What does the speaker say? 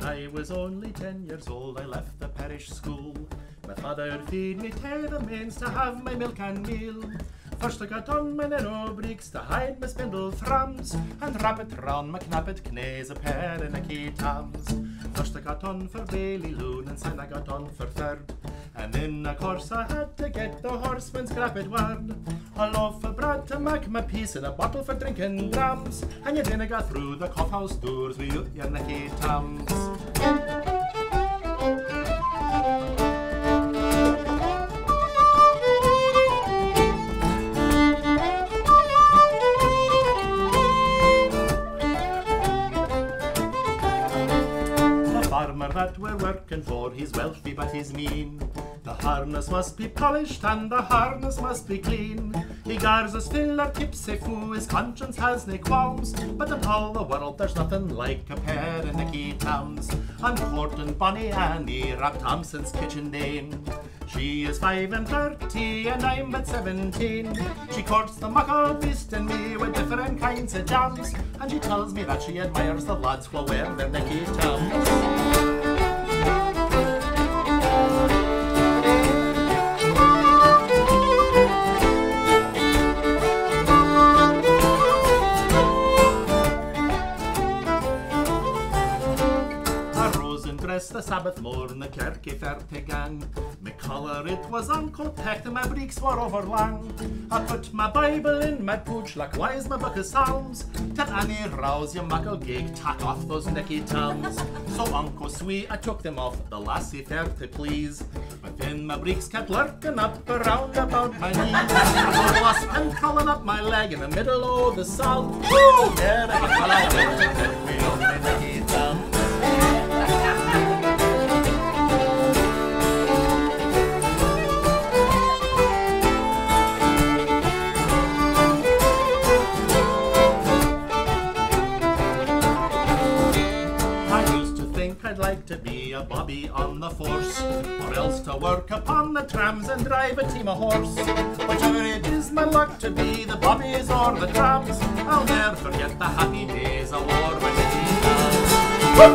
When I was only 10 years old, I left the parish school. My father feed me tailor-mains to have my milk and meal. First I got on my aerobics to hide my spindle thrums, and wrap it round my knappet knays a pair of Necky Tams. First I got on for Bailey Loon, and then I got on for third. And then of course I had to get the horseman's crappet word. A loaf of bread to make my peace and a bottle for drinking drams, and you dinna go through the coffhouse doors with your Necky Tams. Farmer that we're working for, he's wealthy but he's mean. The harness must be polished and the harness must be clean. He gars us fill our tips if foo, his conscience has no qualms. But in all the world there's nothing like a pair of Necky Tams. I'm courting Bonnie Annie, Rab Thompson's kitchen dame. She is 35 and I'm but 17. She courts the muckle beast and me with different kinds of jams, and she tells me that she admires the lads who wear their Necky Tams. The Sabbath morn, the kirky fair began. My collar it was uncoat-pecked and my breeks were overlang. I put my Bible in my pouch, likewise my book of Psalms. Till Annie rouse your muckle gig, tack off those Necky Tams. So unco sweet I took them off, the lassie fair to please. But then my breeks kept lurking up around about my knees. I was lost and crawling up my leg in the middle o' the salt. Woo! There I went, we all made Necky Tams. I'd like to be a bobby on the force, or else to work upon the trams and drive a team of horse. Whichever it is my luck to be, the bobbies or the trams, I'll never forget the happy days I wore with Necky Tams.